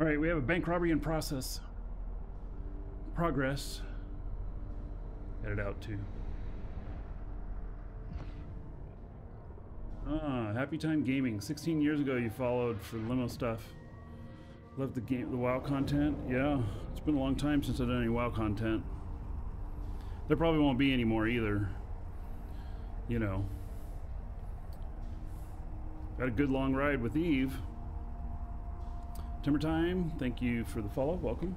All right, we have a bank robbery in process. Progress. Edit out too. Ah, Happy Time Gaming. 16 years ago you followed for limo stuff. Love the game, the WoW content. Yeah, it's been a long time since I've done any WoW content. There probably won't be any more either. You know. Got a good long ride with Eve. Timber Time, thank you for the follow. Welcome.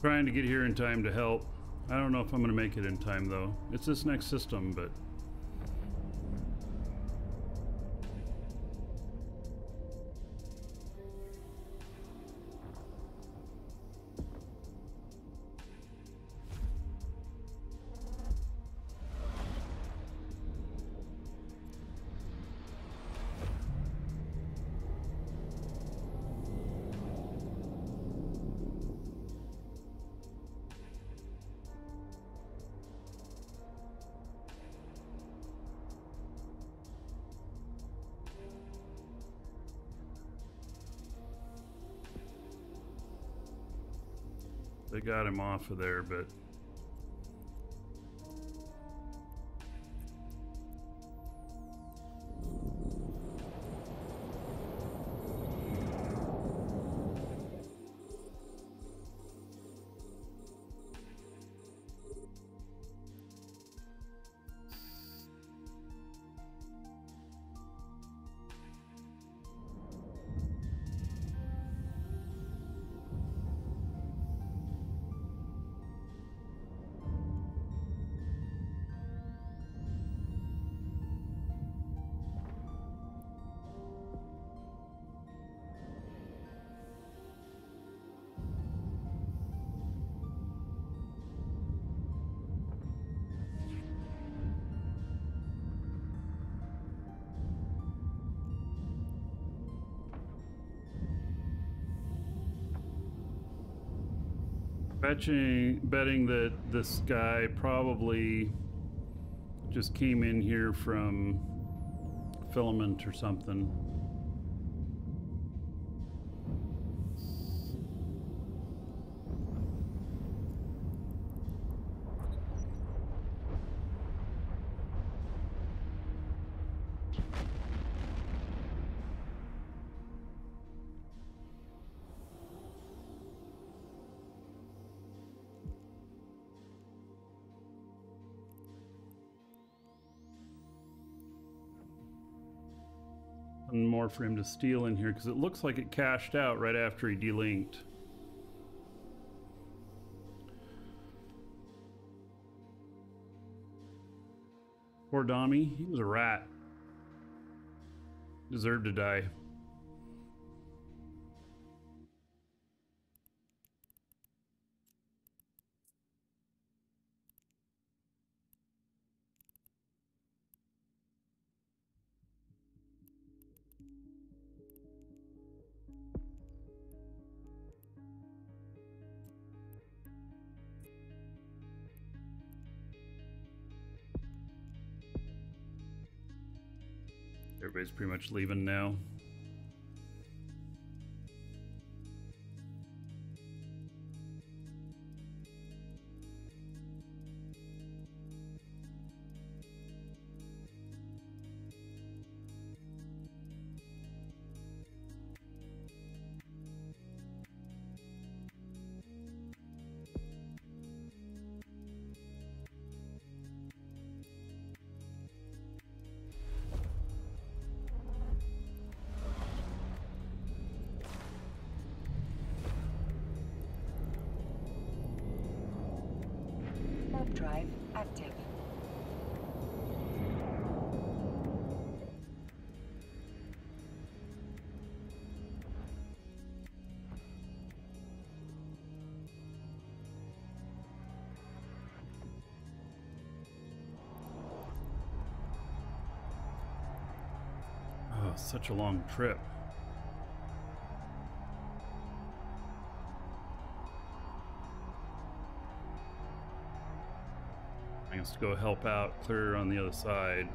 Trying to get here in time to help. I don't know if I'm gonna make it in time though. It's this next system, but they got him off of there, but betting that this guy probably just came in here from Filament or something. For him to steal in here, because it looks like it cashed out right after he delinked. Poor Dami, he was a rat. Deserved to die. Everybody's pretty much leaving now. Such a long trip. I guess to go help out, clear on the other side.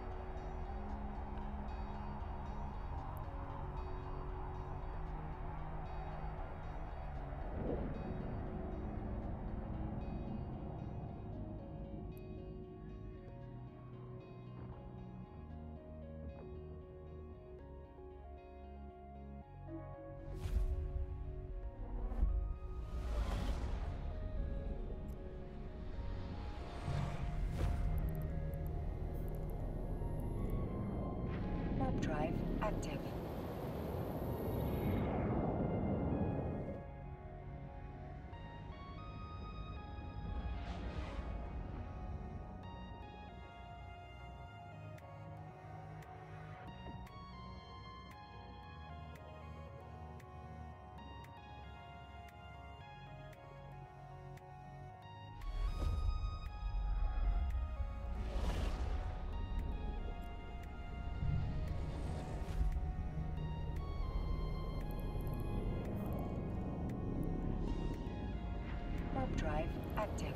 Drive active.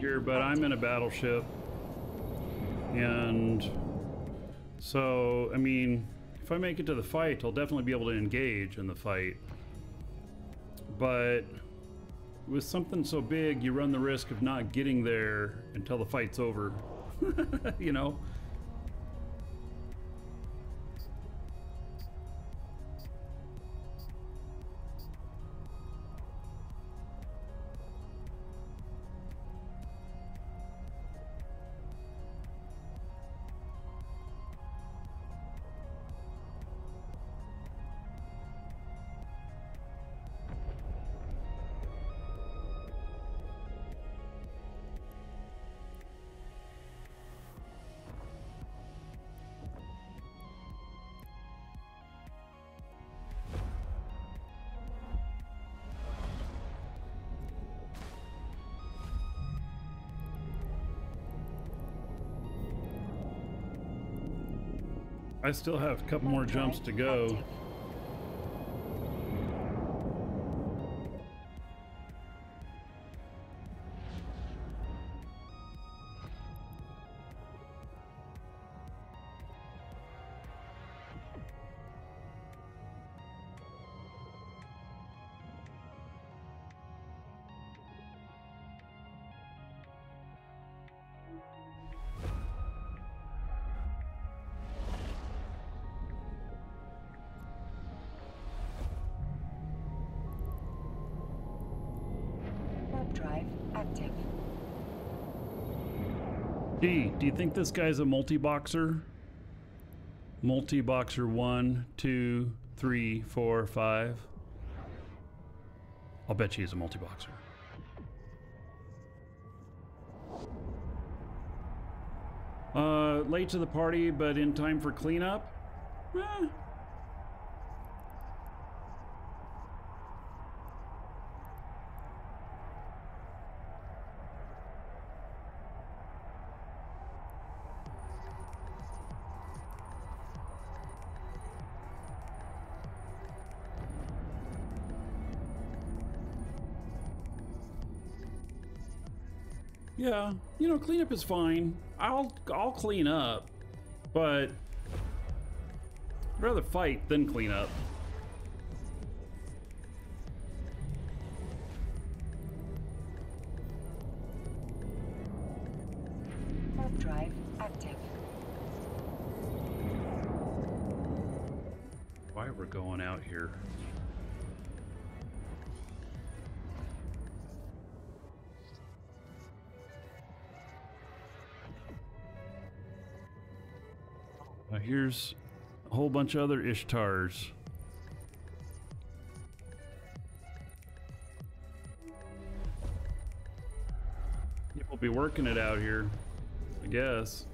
Here, but I'm in a battleship, and so I mean, if I make it to the fight, I'll definitely be able to engage in the fight, but with something so big, you run the risk of not getting there until the fight's over. You know, I still have a couple more jumps to go. drive active. D, do you think this guy's a multi-boxer? Multi-boxer 1, 2, 3, 4, 5. I'll bet you he's a multi-boxer. Late to the party, but in time for cleanup? Eh. Yeah, you know, cleanup is fine. I'll clean up, but I'd rather fight than clean up. Warp drive active. Why we're going out here? Here's a whole bunch of other Ishtars. We'll be working it out here, I guess.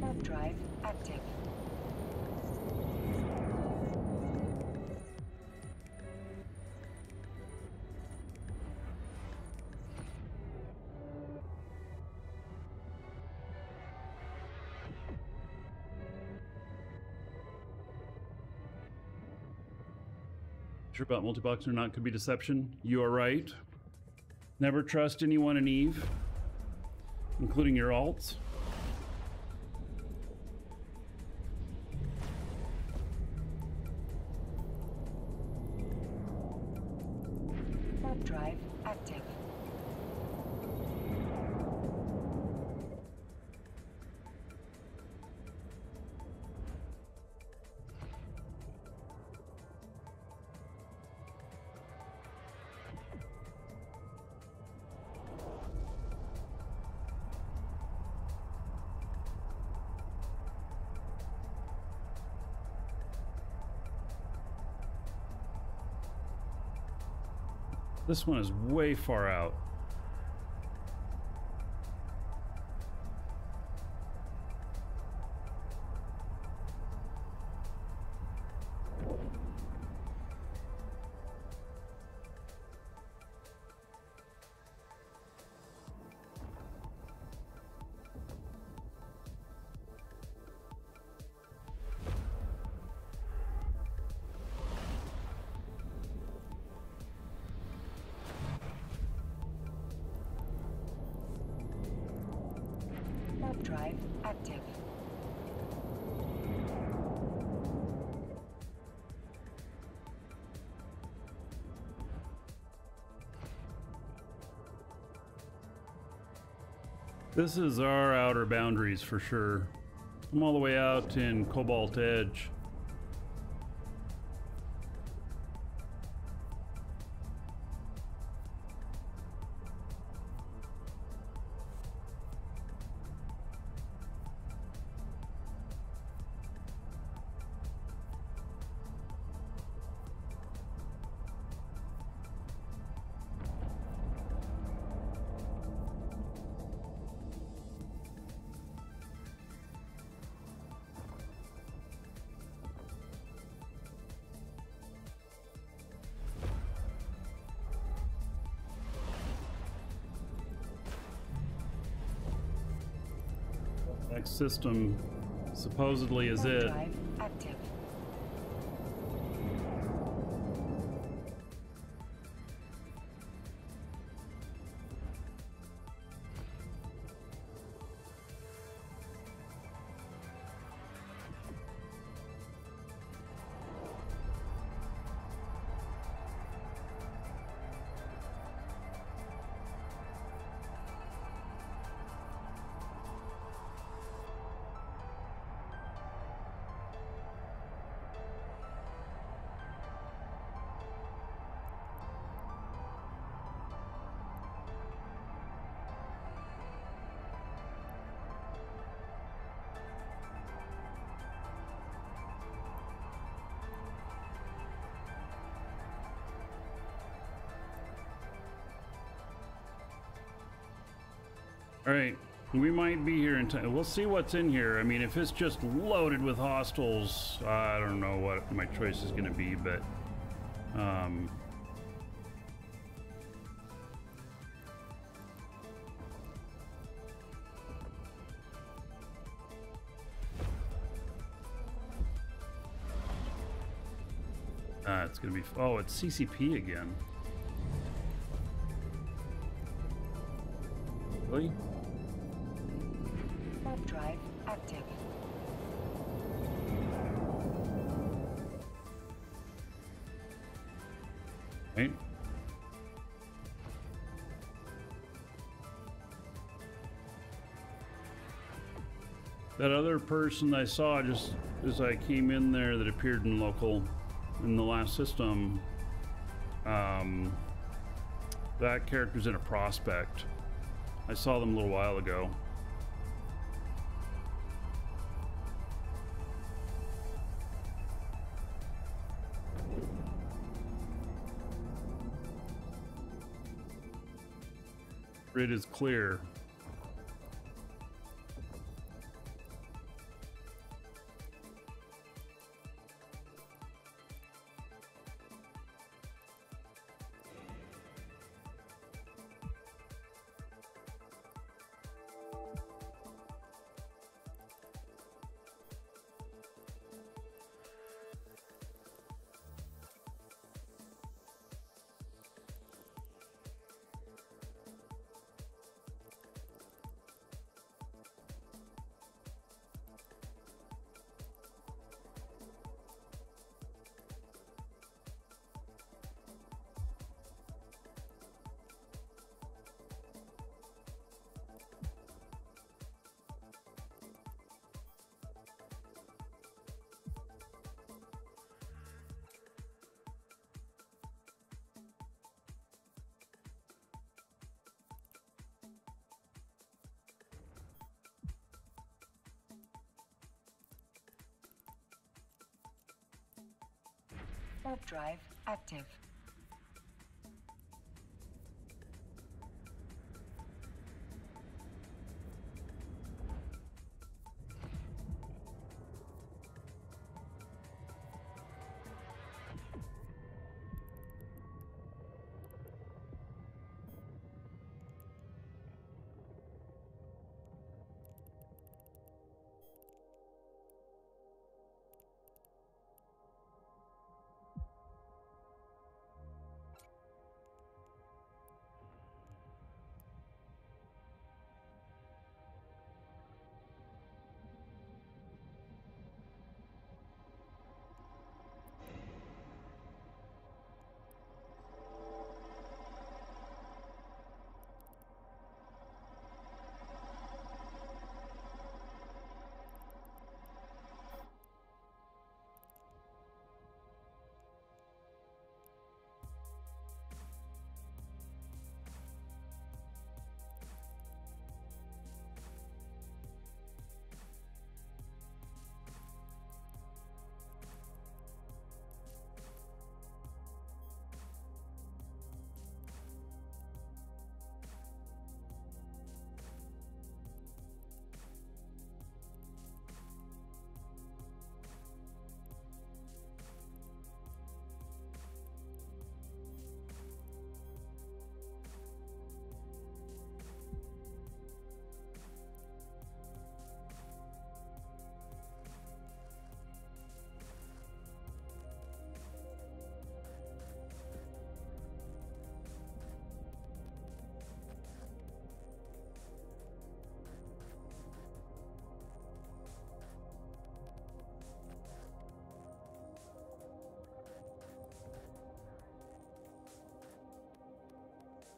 Warp drive active. About multi-boxer or not could be deception. You are right. Never trust anyone in Eve, including your alts. Warp drive active. This one is way far out. Drive active. This is our outer boundaries for sure. I'm all the way out in Cobalt Edge. System supposedly is it. Alright, we might be here in time. We'll see what's in here. I mean, if it's just loaded with hostiles, I don't know what my choice is going to be, but... it's going to be... Oh, it's CCP again. Really? Warp drive active. Right. That other person I saw just as I came in there that appeared in local... in the last system, that character's in a prospect. I saw them a little while ago. Grid is clear. Warp drive active.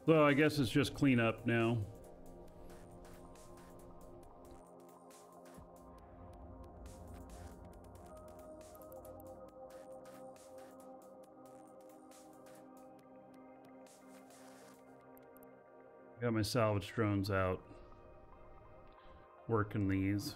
So I guess it's just clean up now. Got my salvage drones out, working these.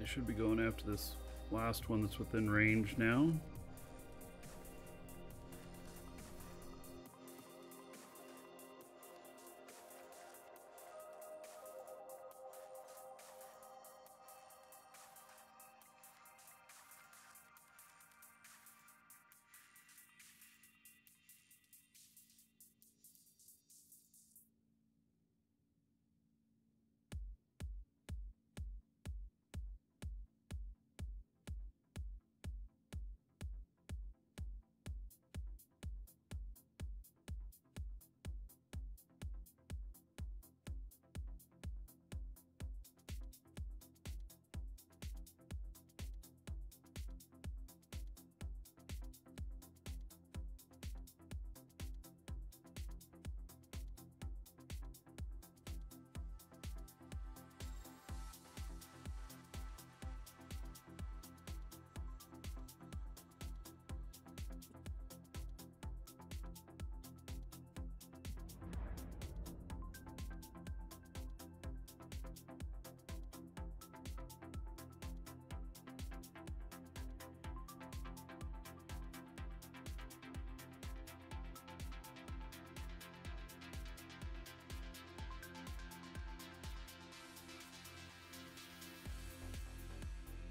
They should be going after this last one that's within range now.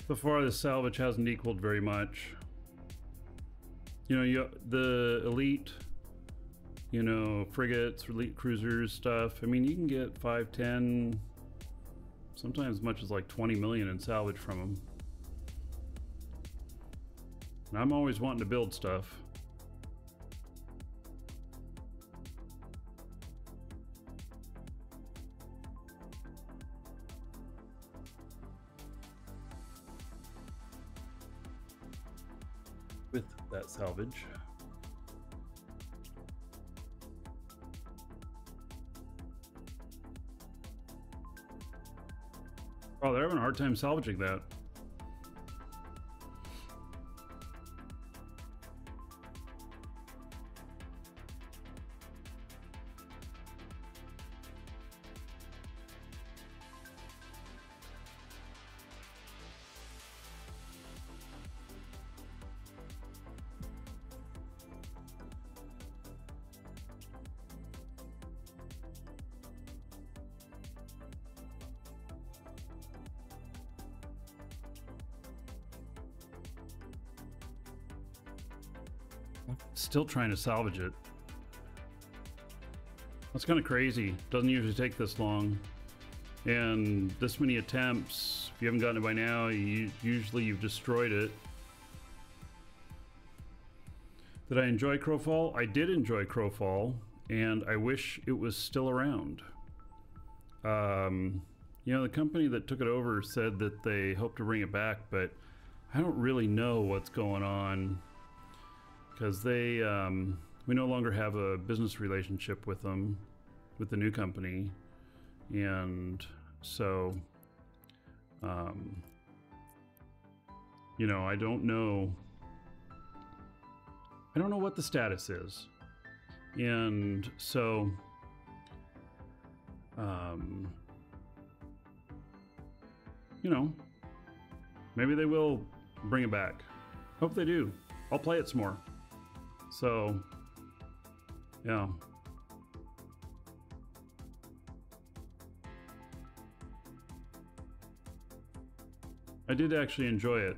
So far, the salvage hasn't equaled very much. You know, the elite, you know, frigates, elite cruisers stuff. I mean, you can get 5, 10, sometimes as much as like 20 million in salvage from them. And I'm always wanting to build stuff. Salvage. Oh, they're having a hard time salvaging that. Still trying to salvage it. That's kind of crazy. Doesn't usually take this long. And this many attempts, if you haven't gotten it by now, usually you've destroyed it. Did I enjoy Crowfall? I did enjoy Crowfall, and I wish it was still around. You know, the company that took it over said that they hoped to bring it back, but I don't really know what's going on. Because they, we no longer have a business relationship with them, with the new company. And so, you know, I don't know what the status is. And so, you know, maybe they will bring it back. Hope they do. I'll play it some more. So, yeah. I did actually enjoy it. It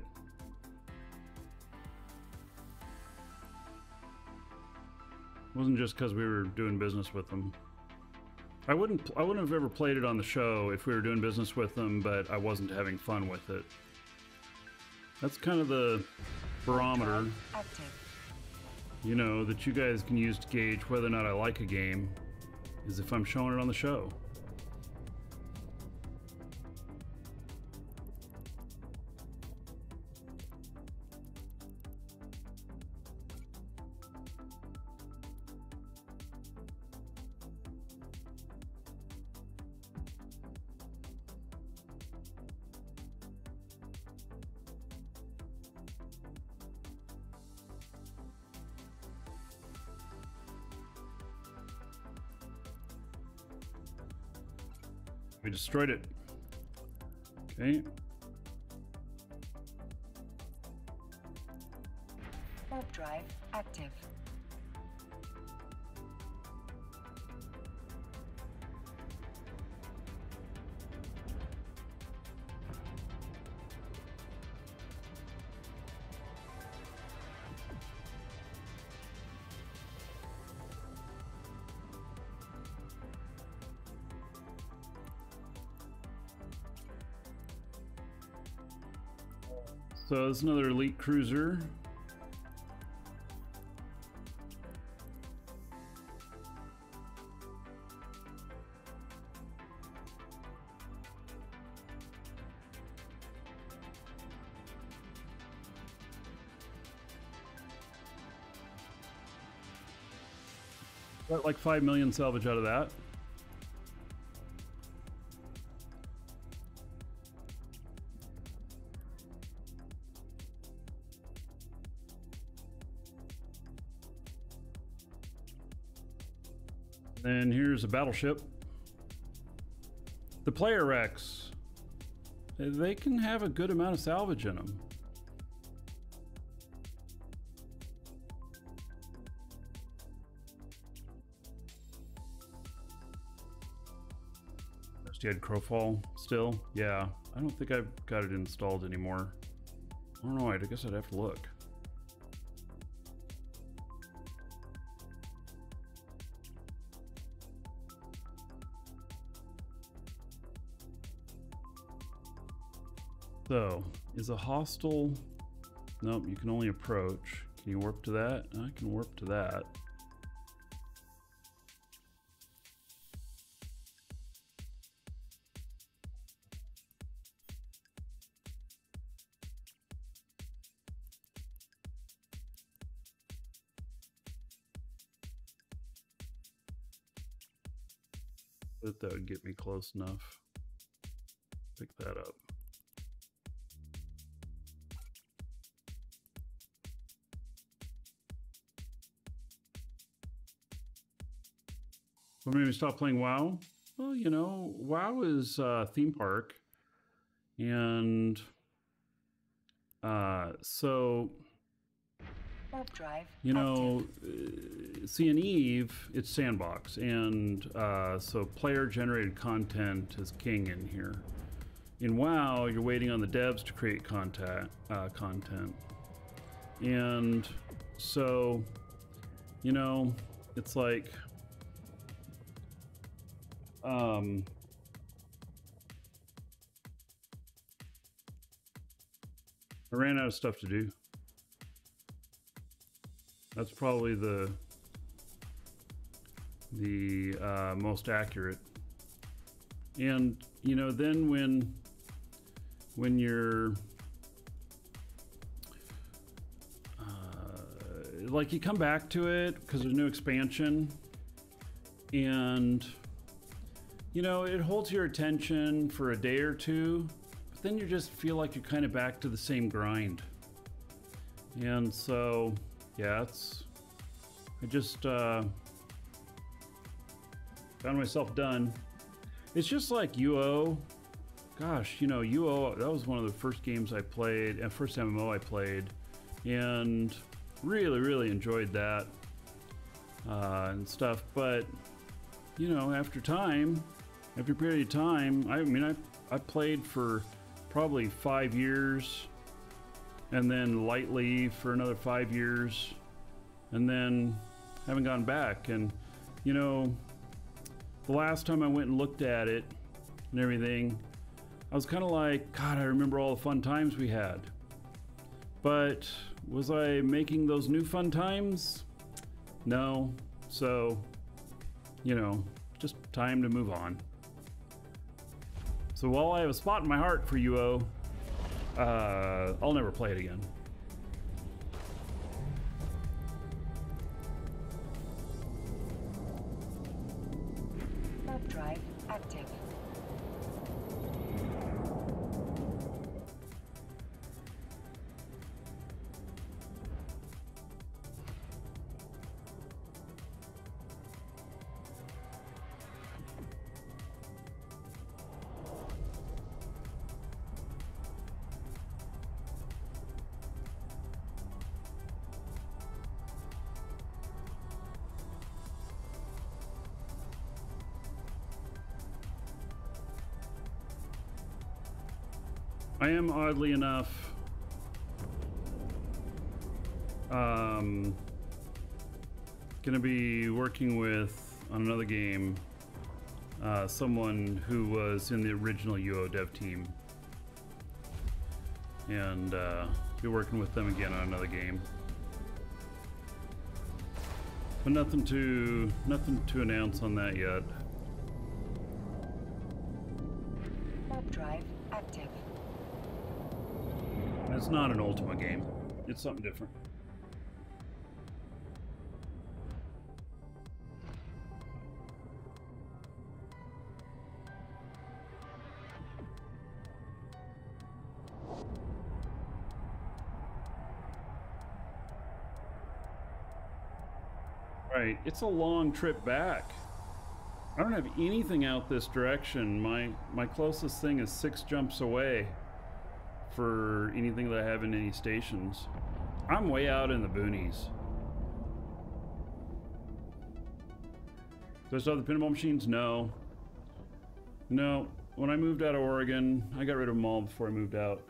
wasn't just because we were doing business with them. I wouldn't have ever played it on the show if we were doing business with them, but I wasn't having fun with it. That's kind of the barometer. Active. You know, that you guys can use to gauge whether or not I like a game is if I'm showing it on the show. Destroyed it. Okay. Warp drive active. So it's another elite cruiser. Got like 5 million salvage out of that. And here's a battleship. The player wrecks. They can have a good amount of salvage in them. You had Crowfall still? Yeah. I don't think I've got it installed anymore. I don't know. I guess I'd have to look. So, is a hostile... Nope, you can only approach. Can you warp to that? I can warp to that. But that would get me close enough. Pick that up. Well, maybe stop playing WoW? Well, you know, WoW is a theme park. And so, you know, see, in Eve, it's sandbox. And so player-generated content is king in here. In WoW, you're waiting on the devs to create content. And so, you know, it's like... I ran out of stuff to do. That's probably the most accurate. And you know, then when you're like, you come back to it because there's no expansion, and you know, it holds your attention for a day or two, but then you just feel like you're kind of back to the same grind. And so, yeah, it's, I just found myself done. It's just like UO. Gosh, you know, UO, that was one of the first games I played, and first MMO I played, and really, really enjoyed that and stuff. But, you know, after time, after a period of time, I mean, I played for probably 5 years, and then lightly for another 5 years, and then haven't gone back. And, you know, the last time I went and looked at it and everything, I was kind of like, God, I remember all the fun times we had. But was I making those new fun times? No. So, you know, just time to move on. So while I have a spot in my heart for UO, I'll never play it again. Warp drive active. I am, oddly enough, gonna be working with, on another game, someone who was in the original UO dev team. And be working with them again on another game. But nothing to announce on that yet. Warp drive active. That's not an Ultima game. It's something different. Right, it's a long trip back. I don't have anything out this direction. My closest thing is 6 jumps away for anything that I have in any stations. I'm way out in the boonies. Do I still have the pinball machines? No. No, when I moved out of Oregon, I got rid of them all before I moved out.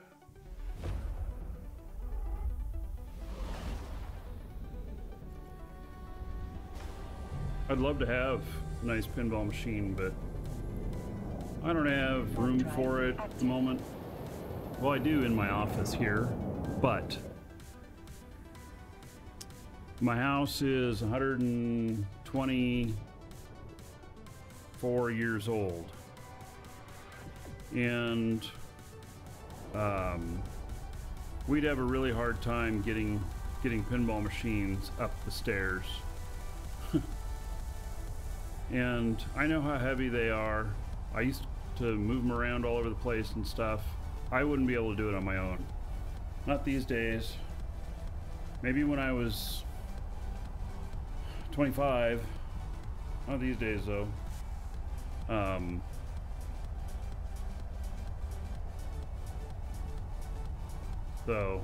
I'd love to have a nice pinball machine, but I don't have room for it at the moment. Well, I do in my office here, but my house is 124 years old, and we'd have a really hard time getting pinball machines up the stairs. And I know how heavy they are. I used to move them around all over the place and stuff. I wouldn't be able to do it on my own. Not these days. Maybe when I was 25. Not these days, though. So.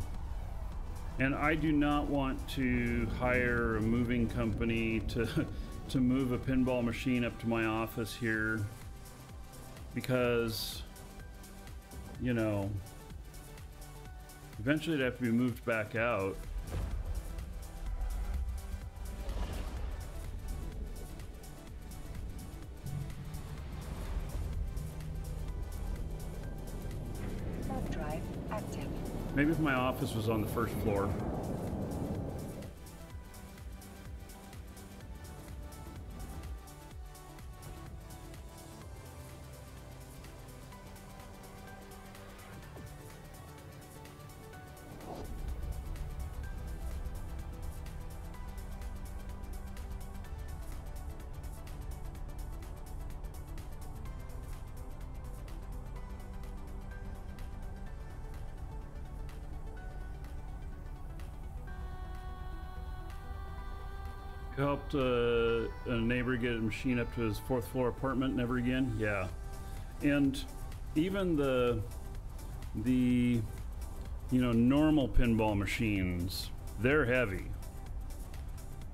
And I do not want to hire a moving company to move a pinball machine up to my office here, because, you know, eventually it'd have to be moved back out. Drive active. Maybe if my office was on the first floor. Helped a neighbor get a machine up to his 4th floor apartment. Never again. Yeah, and even the you know, normal pinball machines, they're heavy,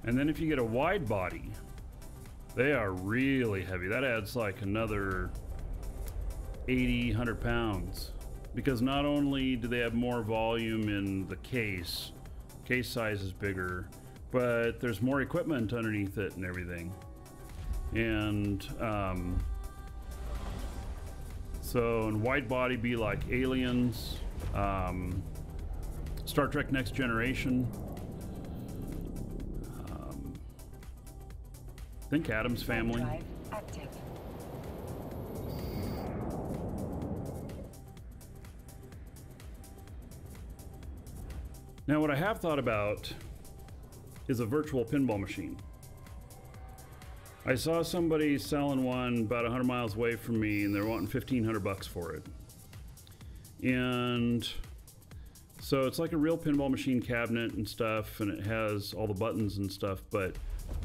and then if you get a wide body, they are really heavy. That adds like another 80-100 pounds, because not only do they have more volume in the case size is bigger, but there's more equipment underneath it and everything. And so, and wide body be like Aliens, Star Trek Next Generation. I think Adam's Family. Now what I have thought about is a virtual pinball machine. I saw somebody selling one about 100 miles away from me, and they're wanting 1,500 bucks for it. And so it's like a real pinball machine cabinet and stuff, and it has all the buttons and stuff, but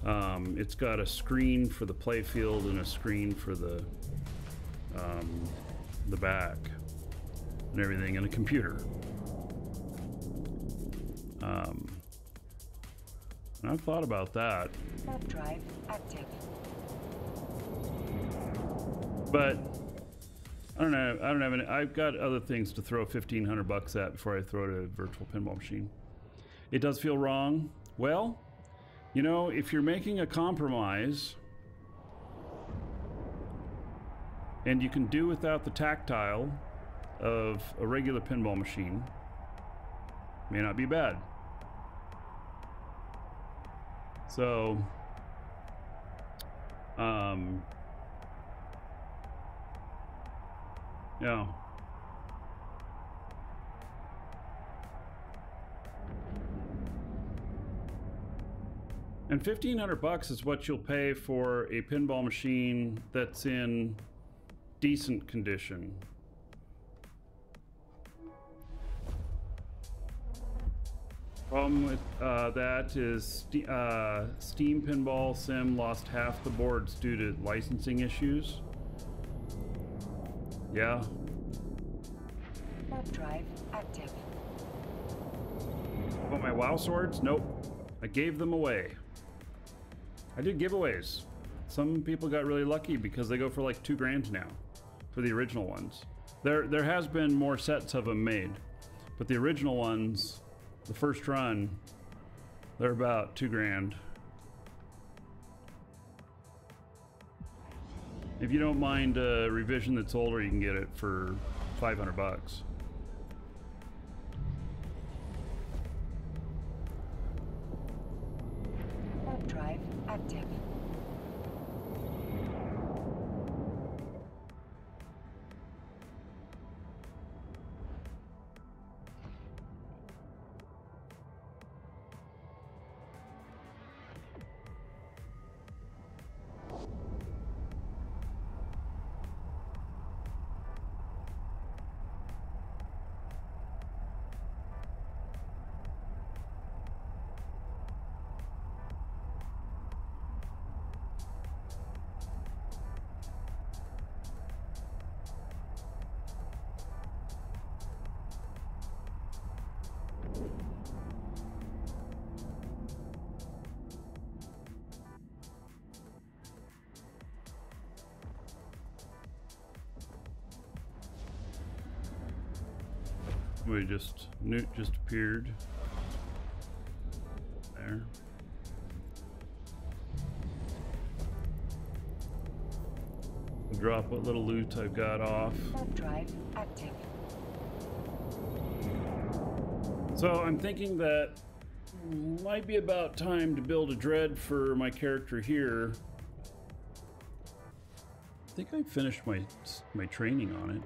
it's got a screen for the play field and a screen for the back and everything, and a computer. I've thought about that. Drive active. But I don't know. I don't have any. I've got other things to throw $1,500 at before I throw it at a virtual pinball machine. It does feel wrong. Well, you know, if you're making a compromise and you can do without the tactile of a regular pinball machine, it may not be bad. So, yeah. And $1,500 is what you'll pay for a pinball machine that's in decent condition. Problem with that is Steam Pinball Sim lost half the boards due to licensing issues. Yeah. Drive active. About my WoW swords? Nope. I gave them away. I did giveaways. Some people got really lucky because they go for like $2 grand now for the original ones. There has been more sets of them made, but the original ones, the first run, they're about $2 grand. If you don't mind a revision that's older, you can get it for $500. Drive active. Newt just appeared there. Drop what little loot I've got off. Drive active. So I'm thinking that might be about time to build a dread for my character here. I think I finished my training on it.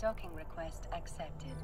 Docking request accepted.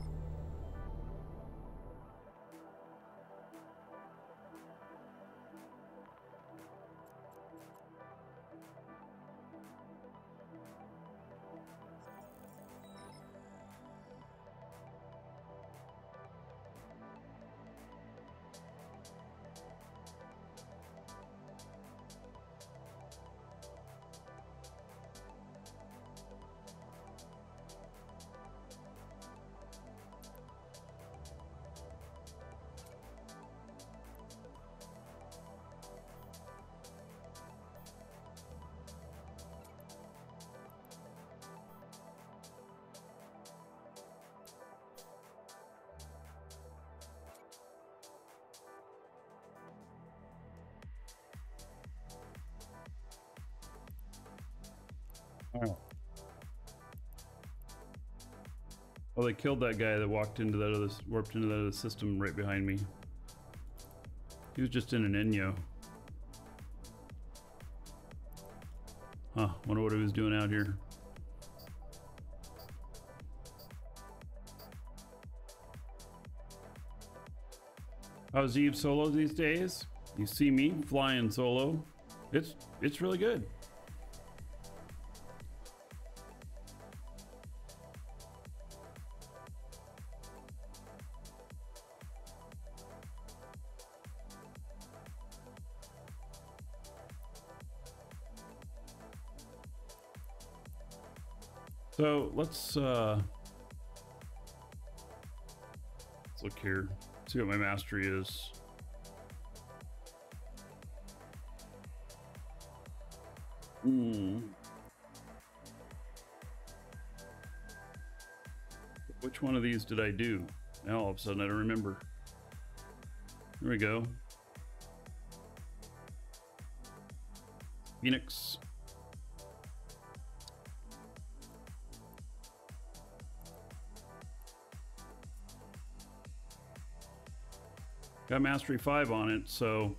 Oh, they killed that guy that warped into that other system right behind me. He was just in an Enyo. Huh, wonder what he was doing out here. How's Eve solo these days? You see me flying solo. It's really good. So let's Let's look here, see what my mastery is. Which one of these did I do? Now all of a sudden I don't remember. There we go. Phoenix. Got mastery 5 on it, so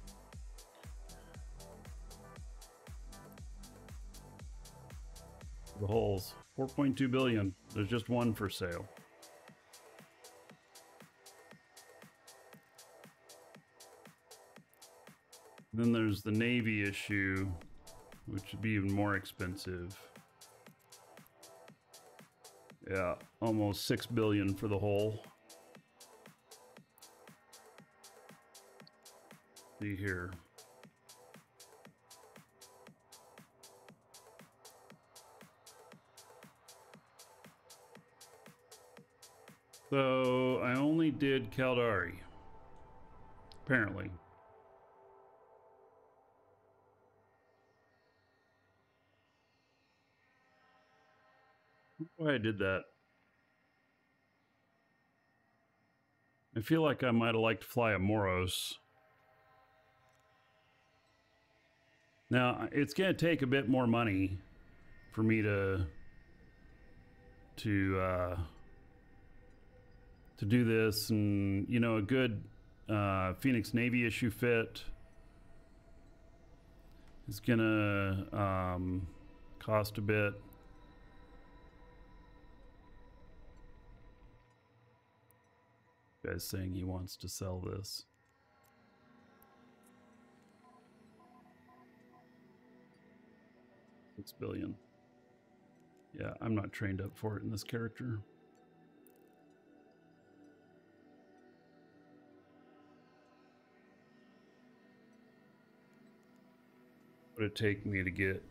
the holes 4.2 billion. There's just one for sale. Then there's the Navy issue, which would be even more expensive. Yeah, almost 6 billion for the whole. See here. So I only did Caldari, apparently. Why I did that? I feel like I might have liked to fly a Moros. Now, it's going to take a bit more money for me to do this, and, you know, a good Phoenix Navy issue fit is going to cost a bit. Guy's saying he wants to sell this. $6 billion. Yeah, I'm not trained up for it in this character. What would it take me to get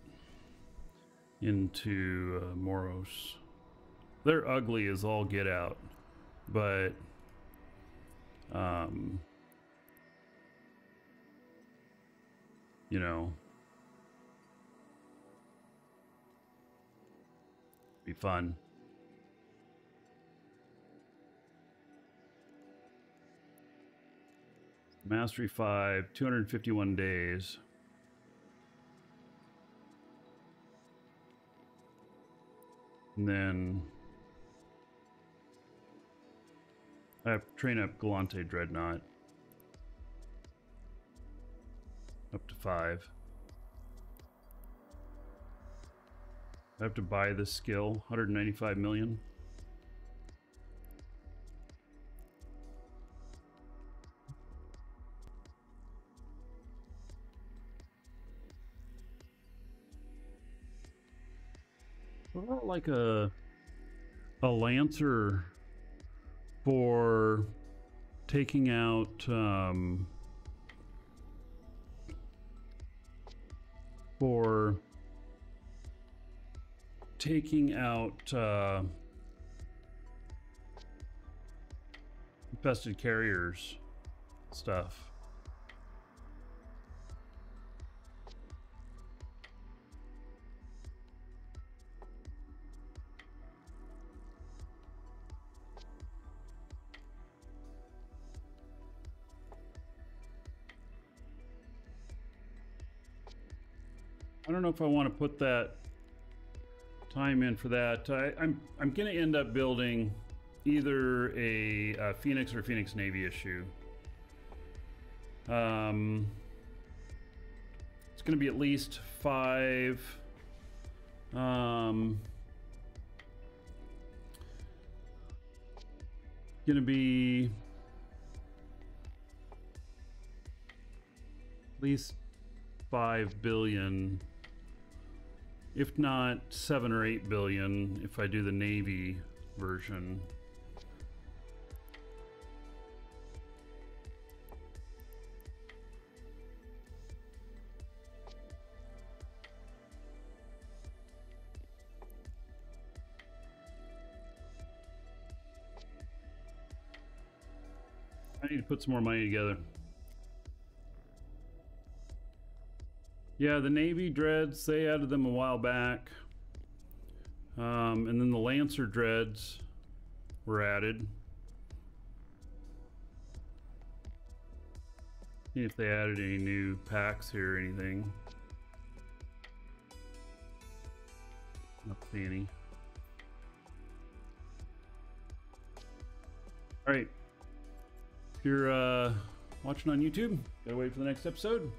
into Moros? They're ugly as all get out, but you know, be fun. Mastery 5, 251 days. And then I have to train up Gallante Dreadnought up to 5. I have to buy this skill, 195 million. What about like a Lancer for taking out for taking out infested carriers stuff. I don't know if I want to put that time in for that. I'm gonna end up building either a Phoenix or Phoenix Navy issue. It's gonna be at least 5. Gonna be at least 5 billion. If not 7 or 8 billion, if I do the Navy version. I need to put some more money together. Yeah, the Navy dreads, they added them a while back. And then the Lancer dreads were added. See if they added any new packs here or anything. Not see any. All right, if you're watching on YouTube, gotta wait for the next episode.